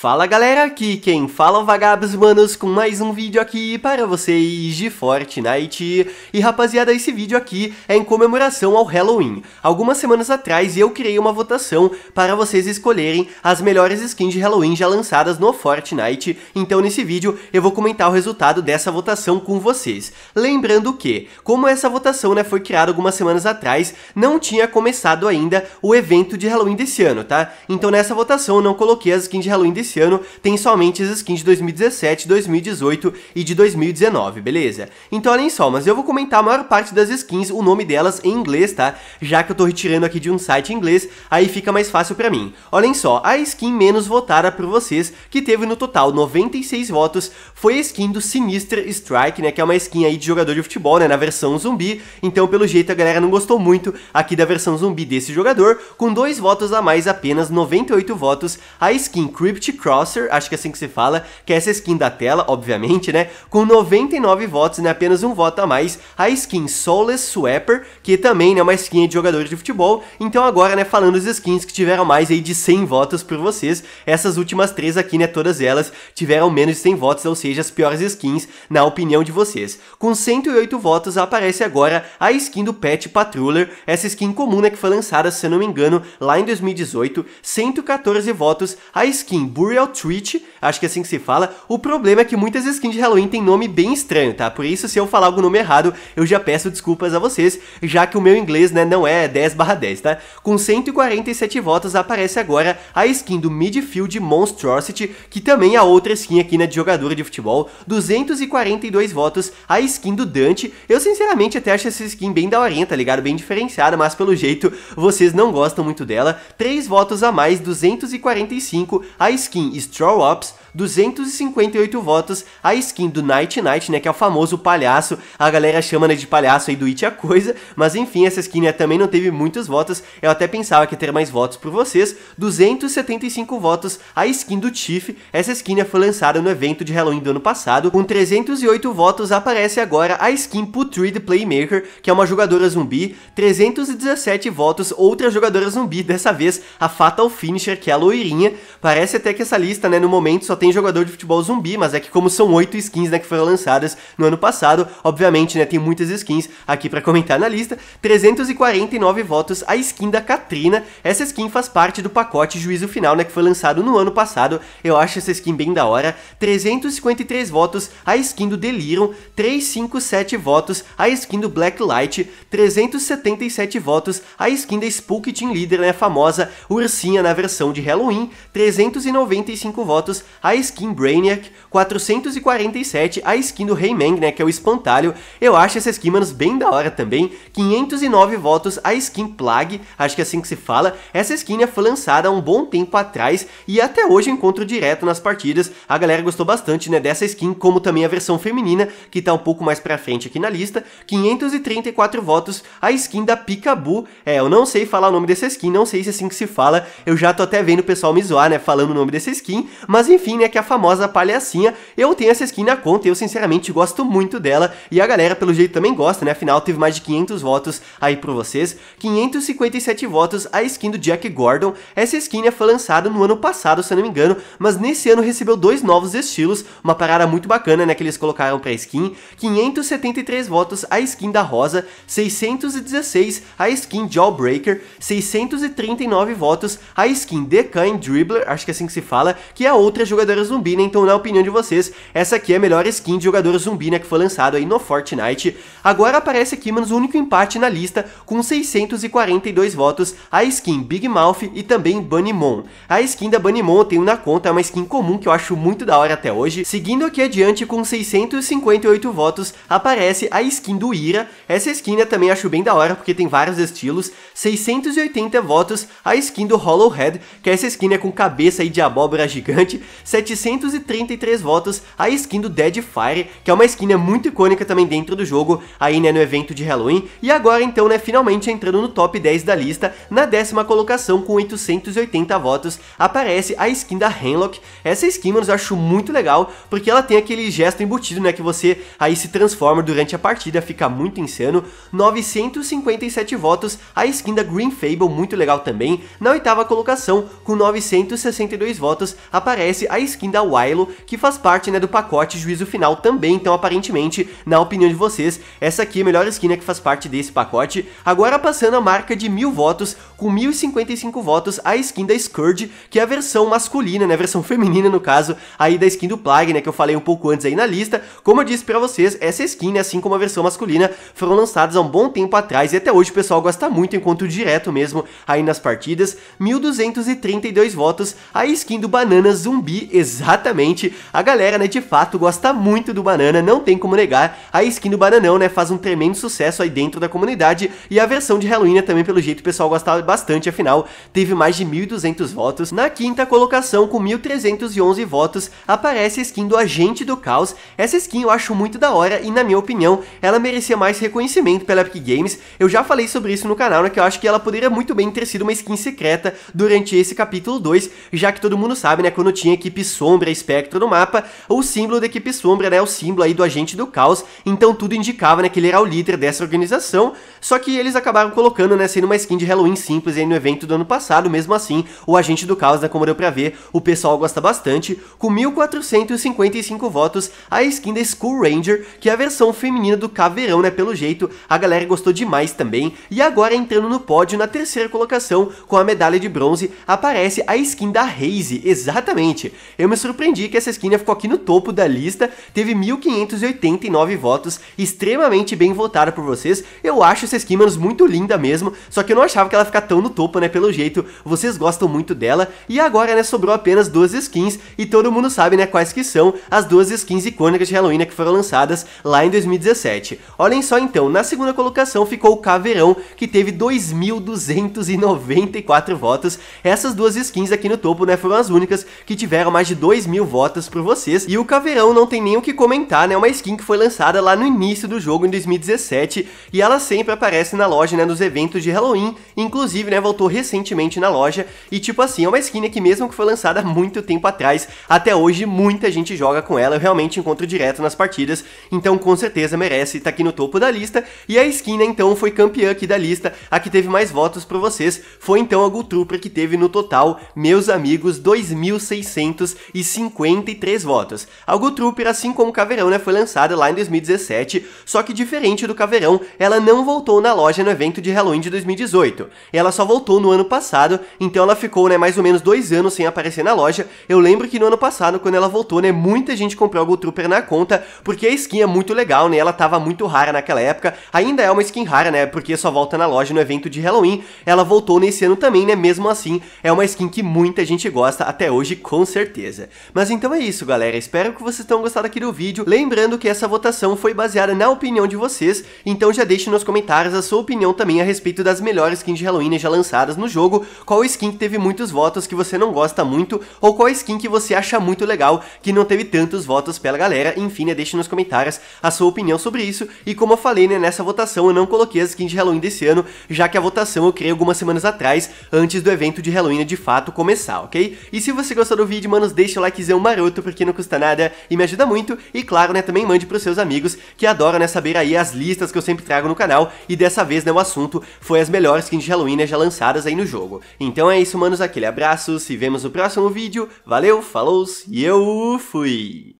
Fala galera, aqui quem fala é o Vagabbss, manos, com mais um vídeo aqui para vocês de Fortnite. E rapaziada, esse vídeo aqui é em comemoração ao Halloween. Algumas semanas atrás eu criei uma votação para vocês escolherem as melhores skins de Halloween já lançadas no Fortnite. Então nesse vídeo eu vou comentar o resultado dessa votação com vocês. Lembrando que, como essa votação foi criada algumas semanas atrás, não tinha começado ainda o evento de Halloween desse ano, tá? Então nessa votação eu não coloquei as skins de Halloween desse ano, tem somente as skins de 2017, 2018 e de 2019, beleza? Então olhem só, mas eu vou comentar a maior parte das skins, o nome delas em inglês, tá? Já que eu tô retirando aqui de um site em inglês, aí fica mais fácil pra mim. Olhem só, a skin menos votada por vocês, que teve no total 96 votos, foi a skin do Sinister Strike, né? Que é uma skin aí de jogador de futebol, né? Na versão zumbi, então pelo jeito a galera não gostou muito aqui da versão zumbi desse jogador, com 2 votos a mais, apenas 98 votos, a skin Crypt Crosser, acho que é assim que se fala, que é essa skin da tela, obviamente, né, com 99 votos, né, apenas um voto a mais, a skin Soulless Swapper, que também, né, é uma skin de jogadores de futebol. Então agora, né, falando as skins que tiveram mais aí de 100 votos por vocês, essas últimas 3 aqui, né, todas elas tiveram menos de 100 votos, ou seja, as piores skins, na opinião de vocês. Com 108 votos, aparece agora a skin do Patch Patroller, essa skin comum, né, que foi lançada, se eu não me engano, lá em 2018, 114 votos, a skin Bur Real Tweet, acho que é assim que se fala. O problema é que muitas skins de Halloween tem nome bem estranho, tá? Por isso, se eu falar algum nome errado, eu já peço desculpas a vocês, já que o meu inglês, né, não é 10/10, tá? Com 147 votos, aparece agora a skin do Midfield Monstrosity, que também é outra skin aqui, né, de jogador de futebol, 242 votos, a skin do Dante. Eu, sinceramente, até acho essa skin bem daorinha, tá ligado? Bem diferenciada, mas pelo jeito, vocês não gostam muito dela. 3 votos a mais, 245, a skin Straw Ops, 258 votos, a skin do Night Night, né, que é o famoso palhaço, a galera chama, né, de palhaço aí do It a coisa, mas enfim, essa skin, né, também não teve muitos votos, eu até pensava que ia ter mais votos por vocês, 275 votos, a skin do Chief, essa skin, né, foi lançada no evento de Halloween do ano passado, com 308 votos, aparece agora a skin Putrid Playmaker, que é uma jogadora zumbi, 317 votos, outra jogadora zumbi, dessa vez a Fatal Finisher, que é a loirinha. Parece até que essa lista, né, no momento só tem jogador de futebol zumbi, mas é que como são 8 skins, né, que foram lançadas no ano passado, obviamente, né, tem muitas skins aqui pra comentar na lista. 349 votos, a skin da Catrina, essa skin faz parte do pacote Juízo Final, né, que foi lançado no ano passado, eu acho essa skin bem da hora. 353 votos, a skin do Delirium, 357 votos, a skin do Black Light, 377 votos, a skin da Spooky Team Leader, né, a famosa ursinha na versão de Halloween, 395 votos, a skin Brainiac, 447, a skin do Rei Mang, né, que é o espantalho, eu acho essa skin, manos, bem da hora também, 509 votos, a skin Plague, acho que é assim que se fala, essa skin, né, foi lançada há um bom tempo atrás, e até hoje eu encontro direto nas partidas, a galera gostou bastante, né, dessa skin, como também a versão feminina, que tá um pouco mais pra frente aqui na lista, 534 votos, a skin da Picaboo, eu não sei falar o nome dessa skin, não sei se é assim que se fala, eu já tô até vendo o pessoal me zoar, né, falando o nome dessa skin, mas enfim, né, que a famosa palhacinha, eu tenho essa skin na conta e eu sinceramente gosto muito dela, e a galera pelo jeito também gosta, né, afinal teve mais de 500 votos aí pra vocês, 557 votos, a skin do Jack Gordon, essa skin, né, foi lançada no ano passado, se eu não me engano, mas nesse ano recebeu 2 novos estilos, uma parada muito bacana, né, que eles colocaram pra skin, 573 votos, a skin da Rosa, 616, a skin Jawbreaker, 639 votos, a skin The Kind Dribbler, acho que é assim que se fala, que é outra jogadora zumbi, né, então na opinião de vocês, essa aqui é a melhor skin de jogador zumbi, né, que foi lançado aí no Fortnite. Agora aparece aqui, manos, o único empate na lista, com 642 votos, a skin Big Mouth e também Bunny Mon. A skin da Bunny Mon eu tenho na conta, é uma skin comum que eu acho muito da hora até hoje. Seguindo aqui adiante, com 658 votos, aparece a skin do Ira, essa skin, né, também acho bem da hora, porque tem vários estilos, 680 votos, a skin do Hollow Head, que é essa skin, né, com cabeça aí de abóbora gigante, 733 votos a skin do Deadfire, que é uma skin muito icônica também dentro do jogo, aí né, no evento de Halloween. E agora então, né, finalmente entrando no top 10 da lista, na décima colocação com 880 votos, aparece a skin da Hemlock. Essa skin, mano, eu acho muito legal, porque ela tem aquele gesto embutido, né, que você aí se transforma durante a partida, fica muito insano. 957 votos a skin da Green Fable, muito legal também. Na oitava colocação, com 962 votos, aparece a skin da Wylo, que faz parte, né, do pacote Juízo Final também. Então, aparentemente, na opinião de vocês, essa aqui é a melhor skin, né, que faz parte desse pacote. Agora, passando a marca de 1000 votos, com 1055 votos, a skin da Scourge, que é a versão masculina, né, a versão feminina, no caso, aí da skin do Plague, né, que eu falei um pouco antes aí na lista. Como eu disse pra vocês, essa skin, né, assim como a versão masculina, foram lançadas há um bom tempo atrás, e até hoje o pessoal gosta muito, encontro direto mesmo aí nas partidas. 1232 votos a skin do Banana Zumbi, exatamente, a galera, né, de fato gosta muito do Banana, não tem como negar, a skin do Bananão, né, faz um tremendo sucesso aí dentro da comunidade, e a versão de Halloween, né, também pelo jeito o pessoal gostava bastante, afinal, teve mais de 1200 votos. Na quinta colocação, com 1311 votos, aparece a skin do Agente do Caos. Essa skin eu acho muito da hora, e na minha opinião, ela merecia mais reconhecimento pela Epic Games. Eu já falei sobre isso no canal, né, que eu acho que ela poderia muito bem ter sido uma skin secreta durante esse capítulo 2, já que todo mundo sabe, né, quando tinha equipe sombra e espectro no mapa, o símbolo da equipe sombra, né, é o símbolo aí do Agente do Caos, então tudo indicava, né, que ele era o líder dessa organização, só que eles acabaram colocando, né, sendo uma skin de Halloween simples aí no evento do ano passado. Mesmo assim, o Agente do Caos, né, como deu pra ver, o pessoal gosta bastante. Com 1455 votos, a skin da School Ranger, que é a versão feminina do Caveirão, né, pelo jeito, a galera gostou demais também. E agora, entrando no pódio, na terceira colocação, com a medalha de bronze, aparece a skin da Haze, exatamente. Eu me surpreendi que essa skin ficou aqui no topo da lista, teve 1589 votos, extremamente bem votada por vocês. Eu acho essa skin, mano, muito linda mesmo, só que eu não achava que ela ficar tão no topo, né, pelo jeito, vocês gostam muito dela. E agora, né, sobrou apenas duas skins, e todo mundo sabe, né, quais que são as duas skins icônicas de Halloween, né, que foram lançadas lá em 2017. Olhem só então, na segunda colocação ficou o Caveirão, que teve 2294 votos. Essas duas skins aqui no topo, né, foram as únicas que tiveram mais de 2000 votos por vocês, e o Caveirão não tem nem o que comentar, né, uma skin que foi lançada lá no início do jogo, em 2017, e ela sempre aparece na loja, né, nos eventos de Halloween, inclusive, né, voltou recentemente na loja, e tipo assim, é uma skin que mesmo que foi lançada muito tempo atrás, até hoje muita gente joga com ela, eu realmente encontro direto nas partidas, então com certeza merece estar aqui no topo da lista. E a skin, né, então foi campeã aqui da lista, a que teve mais votos pra vocês, foi então a Ghoul Trooper, que teve no total, meus amigos, 2653 votos. A Ghoul Trooper, assim como o Caveirão, né, foi lançada lá em 2017, só que diferente do Caveirão, ela não voltou na loja no evento de Halloween de 2018, ela só voltou no ano passado, então ela ficou, né, mais ou menos 2 anos sem aparecer na loja. Eu lembro que no ano passado, quando ela voltou, né, muita gente comprou a Ghoul Trooper na conta, porque a skin é muito legal, né, ela tava muito rara naquela época, ainda é uma skin rara, né, porque só volta na loja no evento de Halloween. Ela voltou nesse ano também, né, mesmo assim, é uma skin que muita gente gosta até hoje, com certeza. Mas então é isso, galera, espero que vocês tenham gostado aqui do vídeo, lembrando que essa votação foi baseada na opinião de vocês, então já deixe nos comentários a sua opinião também a respeito das melhores skins de Halloween já lançadas no jogo, qual skin que teve muitos votos que você não gosta muito, ou qual skin que você acha muito legal, que não teve tantos votos pela galera. Enfim, né, deixe nos comentários a sua opinião sobre isso, e como eu falei, né, nessa votação eu não coloquei as skins de Halloween desse ano, já que a votação eu criei algumas semanas atrás, antes do evento de Halloween de fato começar, ok? E se você gostou do vídeo, manos, deixa o likezão maroto, porque não custa nada e me ajuda muito. E claro, né, também mande pros seus amigos que adoram, né, saber aí as listas que eu sempre trago no canal, e dessa vez, né, o assunto foi as melhores skins de Halloween, né, já lançadas aí no jogo. Então é isso, manos, aquele abraço, se vemos no próximo vídeo, valeu, falou e eu fui!